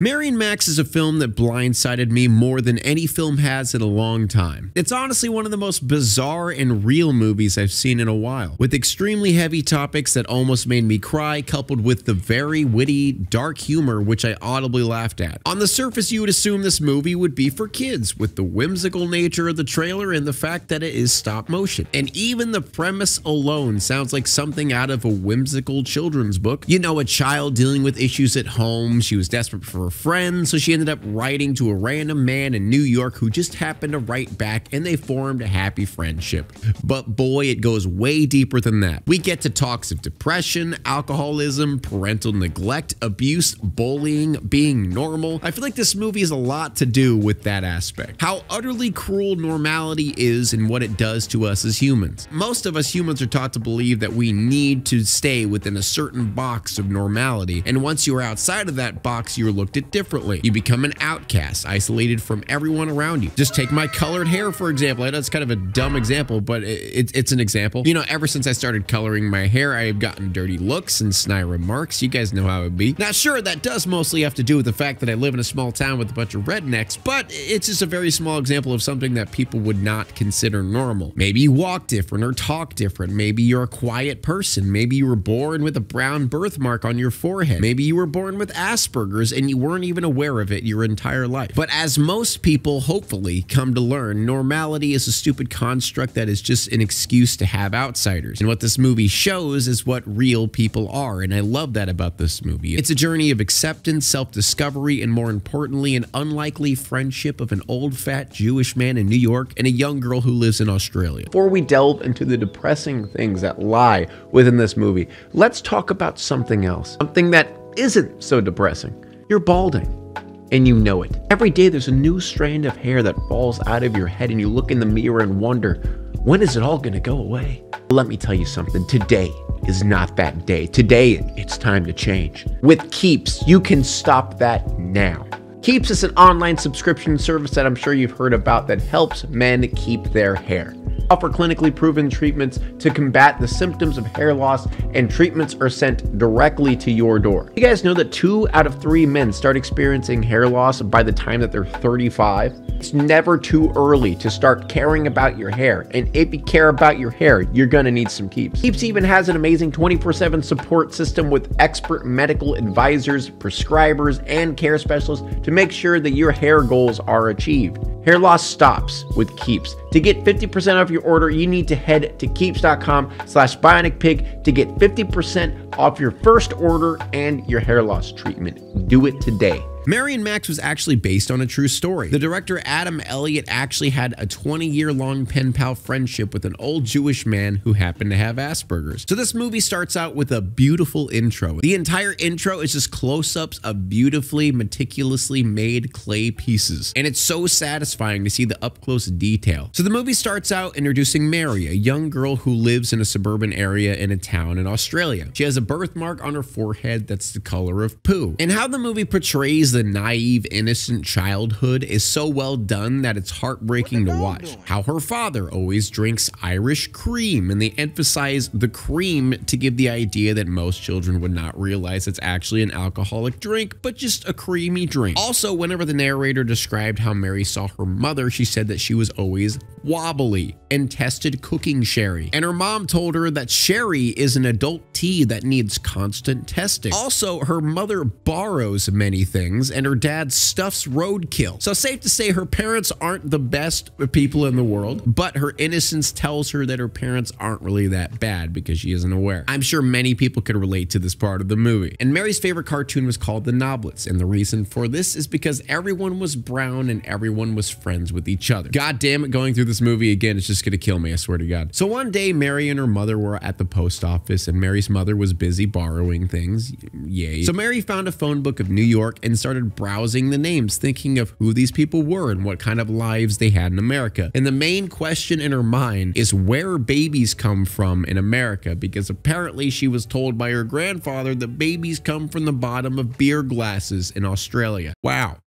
Mary and Max is a film that blindsided me more than any film has in a long time. It's honestly one of the most bizarre and real movies I've seen in a while, with extremely heavy topics that almost made me cry, coupled with the very witty, dark humor which I audibly laughed at. On the surface, you would assume this movie would be for kids, with the whimsical nature of the trailer and the fact that it is stop motion. And even the premise alone sounds like something out of a whimsical children's book. You know, a child dealing with issues at home. She was desperate for a friend, so she ended up writing to a random man in New York who just happened to write back, and they formed a happy friendship. But boy, it goes way deeper than that. We get to talks of depression, alcoholism, parental neglect, abuse, bullying, being normal. I feel like this movie has a lot to do with that aspect. How utterly cruel normality is and what it does to us as humans. Most of us humans are taught to believe that we need to stay within a certain box of normality, and once you're outside of that box, you're looked it differently. You become an outcast, isolated from everyone around you. Just take my colored hair, for example. I know it's kind of a dumb example, but it's an example. You know, ever since I started coloring my hair, I have gotten dirty looks and snide remarks. You guys know how it be. Now, sure, that does mostly have to do with the fact that I live in a small town with a bunch of rednecks, but it's just a very small example of something that people would not consider normal. Maybe you walk different or talk different. Maybe you're a quiet person. Maybe you were born with a brown birthmark on your forehead. Maybe you were born with Asperger's and you weren't even aware of it your entire life. But as most people hopefully come to learn, normality is a stupid construct that is just an excuse to have outsiders. And what this movie shows is what real people are, and I love that about this movie. It's a journey of acceptance, self-discovery, and more importantly, an unlikely friendship of an old fat Jewish man in New York and a young girl who lives in Australia. Before we delve into the depressing things that lie within this movie, let's talk about something else, something that isn't so depressing. You're balding, and you know it. Every day there's a new strand of hair that falls out of your head, and you look in the mirror and wonder, when is it all gonna go away? Let me tell you something, today is not that day. Today, it's time to change. With Keeps, you can stop that now. Keeps is an online subscription service that I'm sure you've heard about that helps men keep their hair. Offer clinically proven treatments to combat the symptoms of hair loss, and treatments are sent directly to your door. You guys know that 2 out of 3 men start experiencing hair loss by the time that they're 35. It's never too early to start caring about your hair, and if you care about your hair, you're gonna need some Keeps. Keeps even has an amazing 24/7 support system with expert medical advisors, prescribers, and care specialists to make sure that your hair goals are achieved. Hair loss stops with Keeps. To get 50% off your order, you need to head to keeps.com/BionicPIG to get 50% off your first order and your hair loss treatment. Do it today. Mary and Max was actually based on a true story. The director Adam Elliott actually had a 20-year-long pen pal friendship with an old Jewish man who happened to have Asperger's. So this movie starts out with a beautiful intro. The entire intro is just close-ups of beautifully, meticulously made clay pieces, and it's so satisfying to see the up-close detail. So the movie starts out introducing Mary, a young girl who lives in a suburban area in a town in Australia. She has a birthmark on her forehead that's the color of poo, and how the movie portrays the naive, innocent childhood is so well done that it's heartbreaking to watch. How her father always drinks Irish cream, and they emphasize the cream to give the idea that most children would not realize it's actually an alcoholic drink, but just a creamy drink. Also, whenever the narrator described how Mary saw her mother, she said that she was always wobbly and tested cooking sherry, and her mom told her that sherry is an adult tea that needs constant testing. Also, her mother borrows many things, and her dad stuffs roadkill. So safe to say her parents aren't the best people in the world, but her innocence tells her that her parents aren't really that bad because she isn't aware. I'm sure many people could relate to this part of the movie. And Mary's favorite cartoon was called The Noblets, and the reason for this is because everyone was brown and everyone was friends with each other. God damn it, going through this movie again, it's just gonna kill me, I swear to God. So one day, Mary and her mother were at the post office, and Mary's mother was busy borrowing things, yay. So Mary found a phone book of New York and started browsing the names, thinking of who these people were and what kind of lives they had in America. And the main question in her mind is where babies come from in America, because apparently she was told by her grandfather that babies come from the bottom of beer glasses in Australia. Wow.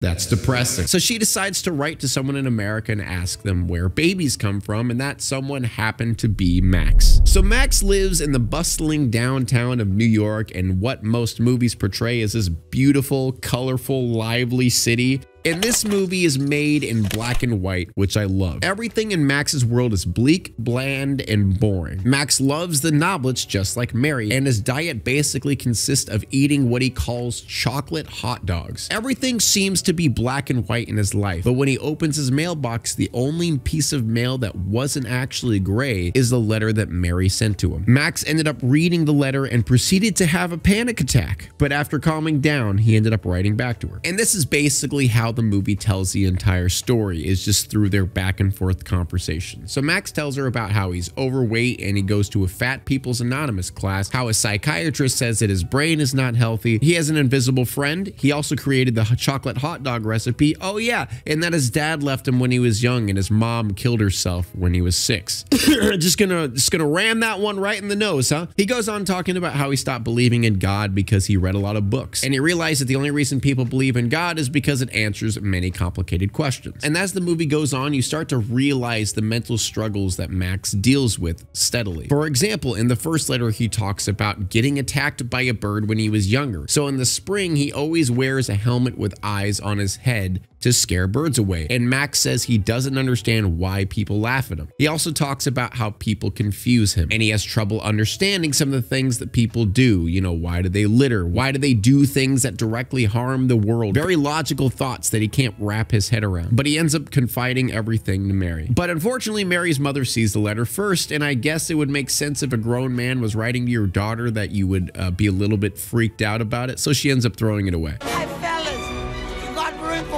That's depressing. So she decides to write to someone in America and ask them where babies come from, and that someone happened to be Max. So Max lives in the bustling downtown of New York, and what most movies portray as this beautiful, colorful, lively city. And this movie is made in black and white, which I love. Everything in Max's world is bleak, bland, and boring. Max loves the Noblets just like Mary, and his diet basically consists of eating what he calls chocolate hot dogs. Everything seems to be black and white in his life, but when he opens his mailbox, the only piece of mail that wasn't actually gray is the letter that Mary sent to him. Max ended up reading the letter and proceeded to have a panic attack, but after calming down, he ended up writing back to her. And this is basically how the movie tells the entire story, is just through their back and forth conversation. So Max tells her about how he's overweight and he goes to a Fat People's Anonymous class, how a psychiatrist says that his brain is not healthy, he has an invisible friend, he also created the chocolate hot dog recipe, oh yeah, and that his dad left him when he was young and his mom killed herself when he was 6. just gonna ram that one right in the nose, huh? He goes on talking about how he stopped believing in God because he read a lot of books, and he realized that the only reason people believe in God is because it answers many complicated questions. And as the movie goes on, you start to realize the mental struggles that Max deals with steadily. For example, in the first letter, he talks about getting attacked by a bird when he was younger. So in the spring, he always wears a helmet with eyes on his head to scare birds away. And Max says he doesn't understand why people laugh at him. He also talks about how people confuse him, and he has trouble understanding some of the things that people do. You know, why do they litter? Why do they do things that directly harm the world? Very logical thoughts that he can't wrap his head around, but he ends up confiding everything to Mary. But unfortunately, Mary's mother sees the letter first, and I guess it would make sense if a grown man was writing to your daughter that you would be a little bit freaked out about it, so she ends up throwing it away.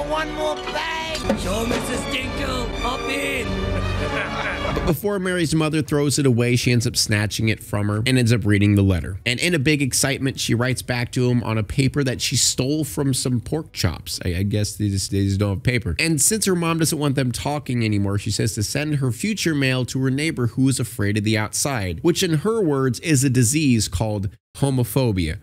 One more bang! Show Mrs. Dinkle up in! But before Mary's mother throws it away, she ends up snatching it from her and ends up reading the letter. And in a big excitement, she writes back to him on a paper that she stole from some pork chops. I guess they just don't have paper. And since her mom doesn't want them talking anymore, she says to send her future mail to her neighbor who is afraid of the outside, which in her words is a disease called homophobia.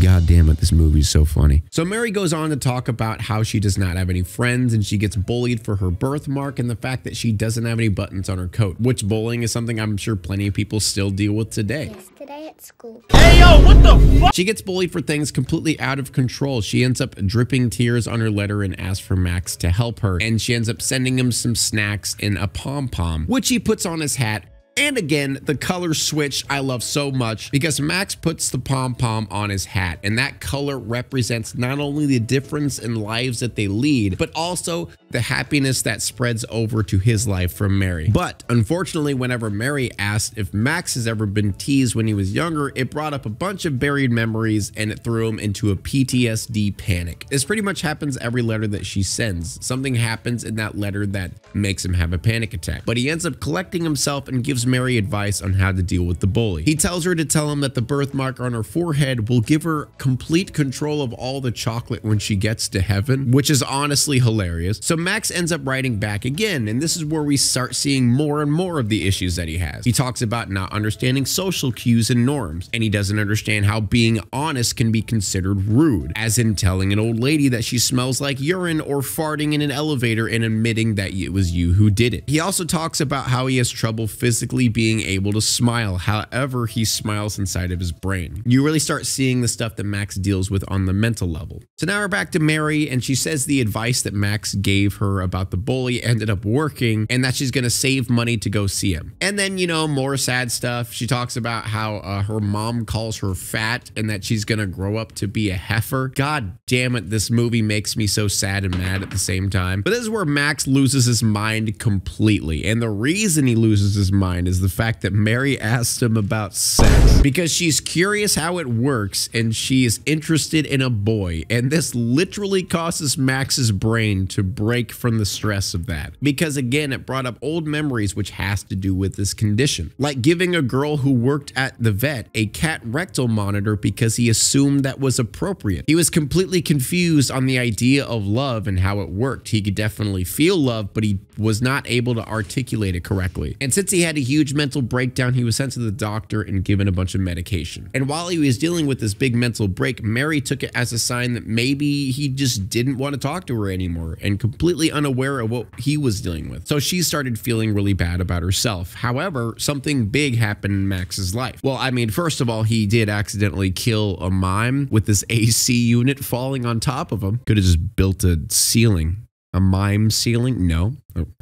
God damn it, this movie is so funny. So Mary goes on to talk about how she does not have any friends and she gets bullied for her birthmark and the fact that she doesn't have any buttons on her coat, which bullying is something I'm sure plenty of people still deal with today. Yesterday at school. Hey yo, what the fuck? She gets bullied for things completely out of control. She ends up dripping tears on her letter and asks for Max to help her. And she ends up sending him some snacks and a pom-pom, which he puts on his hat. And again, the color switch I love so much because Max puts the pom-pom on his hat, and that color represents not only the difference in lives that they lead, but also the happiness that spreads over to his life from Mary. But unfortunately, whenever Mary asked if Max has ever been teased when he was younger, it brought up a bunch of buried memories and it threw him into a PTSD panic. This pretty much happens every letter that she sends. Something happens in that letter that makes him have a panic attack, but he ends up collecting himself and gives Mary advice on how to deal with the bully. He tells her to tell him that the birthmark on her forehead will give her complete control of all the chocolate when she gets to heaven, which is honestly hilarious. So Max ends up writing back again, and this is where we start seeing more and more of the issues that he has. He talks about not understanding social cues and norms, and he doesn't understand how being honest can be considered rude, as in telling an old lady that she smells like urine or farting in an elevator and admitting that it was you who did it. He also talks about how he has trouble physically being able to smile, however he smiles inside of his brain. You really start seeing the stuff that Max deals with on the mental level. So now we're back to Mary, and she says the advice that Max gave her about the bully ended up working and that she's gonna save money to go see him. And then, you know, more sad stuff. She talks about how her mom calls her fat and that she's gonna grow up to be a heifer. God damn it, this movie makes me so sad and mad at the same time. But this is where Max loses his mind completely, and the reason he loses his mind is the fact that Mary asked him about sex because she's curious how it works and she is interested in a boy, and this literally causes Max's brain to break from the stress of that because, again, it brought up old memories which has to do with this condition, like giving a girl who worked at the vet a cat rectal monitor because he assumed that was appropriate. He was completely confused on the idea of love and how it worked. He could definitely feel love, but he was not able to articulate it correctly, and since he had a huge huge mental breakdown, he was sent to the doctor and given a bunch of medication. And while he was dealing with this big mental break, Mary took it as a sign that maybe he just didn't want to talk to her anymore, and completely unaware of what he was dealing with. So she started feeling really bad about herself. However, something big happened in Max's life. Well, I mean, first of all, he did accidentally kill a mime with this AC unit falling on top of him. Could have just built a ceiling. A mime ceiling? No.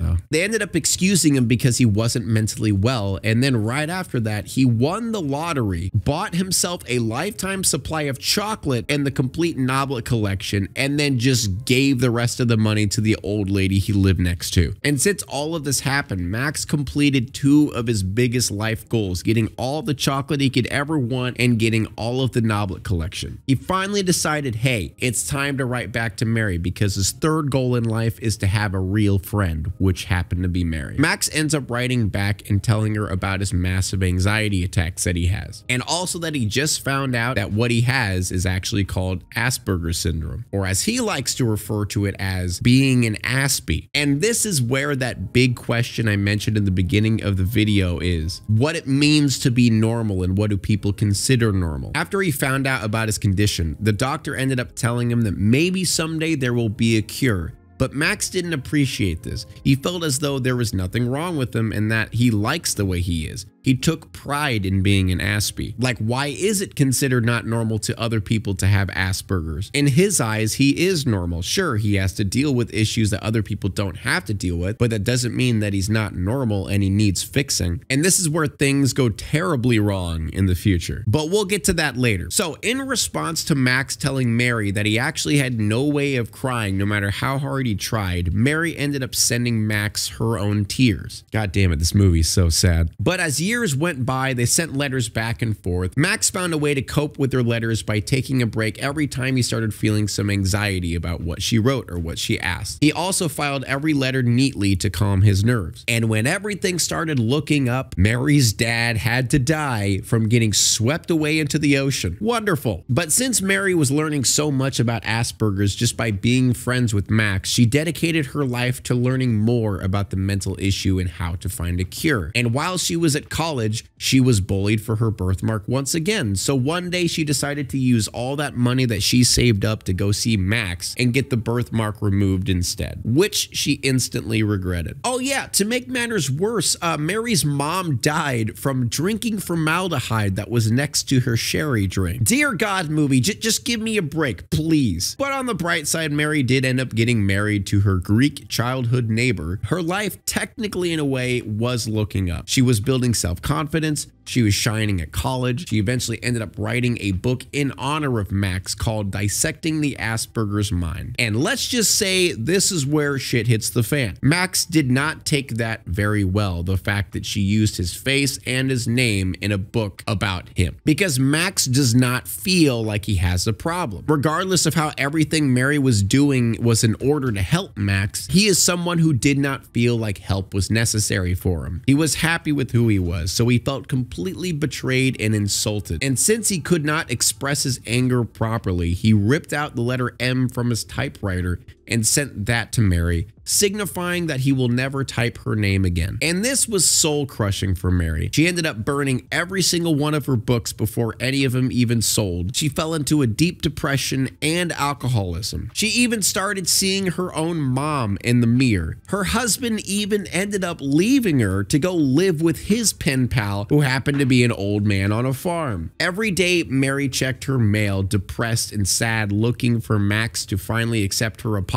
Oh. They ended up excusing him because he wasn't mentally well. And then right after that, he won the lottery, bought himself a lifetime supply of chocolate and the complete Noblet collection, and then just gave the rest of the money to the old lady he lived next to. And since all of this happened, Max completed two of his biggest life goals, getting all the chocolate he could ever want and getting all of the Noblet collection. He finally decided, hey, it's time to write back to Mary, because his third goal in life is to have a real friend, which happened to be Mary. Max ends up writing back and telling her about his massive anxiety attacks that he has, and also that he just found out that what he has is actually called Asperger's syndrome, or as he likes to refer to it as being an Aspie. And this is where that big question I mentioned in the beginning of the video is, what it means to be normal and what do people consider normal? After he found out about his condition, the doctor ended up telling him that maybe someday there will be a cure. But Max didn't appreciate this. He felt as though there was nothing wrong with him and that he likes the way he is. He took pride in being an Aspie. Like, why is it considered not normal to other people to have Asperger's? In his eyes, he is normal. Sure, he has to deal with issues that other people don't have to deal with, but that doesn't mean that he's not normal and he needs fixing. And this is where things go terribly wrong in the future. But we'll get to that later. So in response to Max telling Mary that he actually had no way of crying no matter how hard he tried, Mary ended up sending Max her own tears. God damn it, this movie's so sad. But as years went by, they sent letters back and forth. Max found a way to cope with her letters by taking a break every time he started feeling some anxiety about what she wrote or what she asked. He also filed every letter neatly to calm his nerves. And when everything started looking up, Mary's dad had to die from getting swept away into the ocean. Wonderful. But since Mary was learning so much about Asperger's just by being friends with Max, she dedicated her life to learning more about the mental issue and how to find a cure. And while she was at college, she was bullied for her birthmark once again. So one day she decided to use all that money that she saved up to go see Max and get the birthmark removed instead, which she instantly regretted. Oh yeah, to make matters worse, Mary's mom died from drinking formaldehyde that was next to her sherry drink. Dear God, movie, just give me a break, please. But on the bright side, Mary did end up getting married to her Greek childhood neighbor. Her life technically in a way was looking up. She was building self-confidence. She was shining at college. She eventually ended up writing a book in honor of Max called Dissecting the Asperger's Mind. And let's just say this is where shit hits the fan. Max did not take that very well, the fact that she used his face and his name in a book about him, because Max does not feel like he has a problem. Regardless of how everything Mary was doing was in order to help Max, he is someone who did not feel like help was necessary for him. He was happy with who he was, so he felt completely betrayed and insulted. And since he could not express his anger properly, he ripped out the letter M from his typewriter and sent that to Mary, signifying that he will never type her name again. And this was soul crushing for Mary. She ended up burning every single one of her books before any of them even sold. She fell into a deep depression and alcoholism. She even started seeing her own mom in the mirror. Her husband even ended up leaving her to go live with his pen pal, who happened to be an old man on a farm. Every day, Mary checked her mail, depressed and sad, looking for Max to finally accept her apology.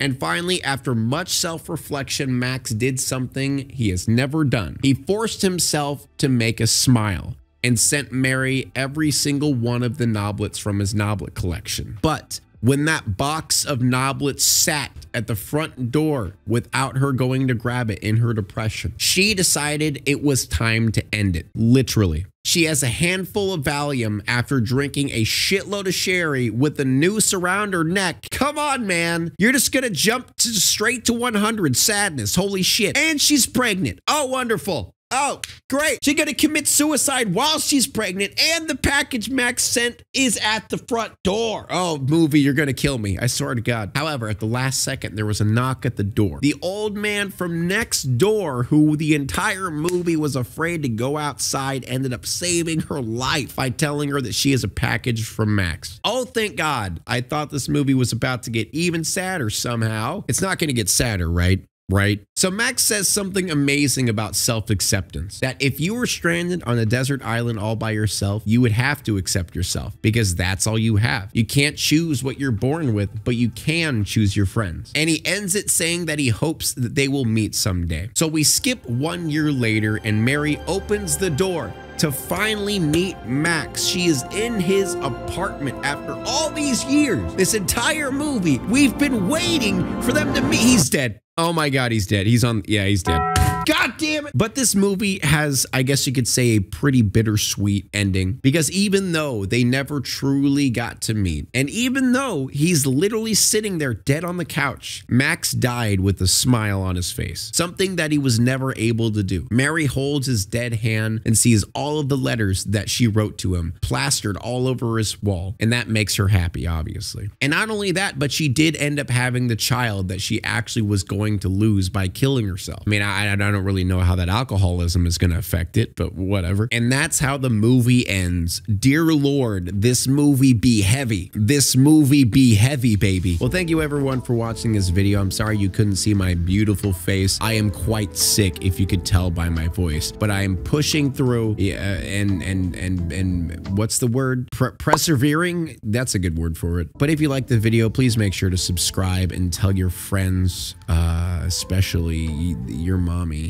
And finally, after much self-reflection, Max did something he has never done. He forced himself to make a smile and sent Mary every single one of the Noblets from his Noblet collection. But when that box of Noblets sat at the front door without her going to grab it in her depression, she decided it was time to end it, literally. She has a handful of Valium after drinking a shitload of sherry with a noose around her neck. Come on, man. You're just going to jump straight to 100 sadness. Holy shit. And she's pregnant. Oh, wonderful. Oh, great. She's going to commit suicide while she's pregnant, and the package Max sent is at the front door. Oh, movie, you're going to kill me. I swear to God. However, at the last second, there was a knock at the door. The old man from next door, who the entire movie was afraid to go outside, ended up saving her life by telling her that she is a package from Max. Oh, thank God. I thought this movie was about to get even sadder somehow. It's not going to get sadder, right? Right? So Max says something amazing about self-acceptance, that if you were stranded on a desert island all by yourself, you would have to accept yourself because that's all you have. You can't choose what you're born with, but you can choose your friends. And he ends it saying that he hopes that they will meet someday. So we skip 1 year later and Mary opens the door to finally meet Max. She is in his apartment after all these years. This entire movie, we've been waiting for them to meet. He's dead. Oh my God, he's dead. He's on, yeah, he's dead. God damn it. But this movie has, I guess you could say, a pretty bittersweet ending, because even though they never truly got to meet, and even though he's literally sitting there dead on the couch, Max died with a smile on his face, something that he was never able to do. Mary holds his dead hand and sees all of the letters that she wrote to him plastered all over his wall, and that makes her happy, obviously. And not only that, but she did end up having the child that she actually was going to lose by killing herself. I mean, I don't really know how that alcoholism is going to affect it, but whatever. And that's how the movie ends. Dear Lord, this movie be heavy. This movie be heavy, baby. Well, thank you everyone for watching this video. I'm sorry you couldn't see my beautiful face. I am quite sick, if you could tell by my voice, but I am pushing through. Yeah, and what's the word? Persevering? That's a good word for it. But if you like the video, please make sure to subscribe and tell your friends, especially your mommy.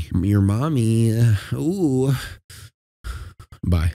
Ooh. Bye.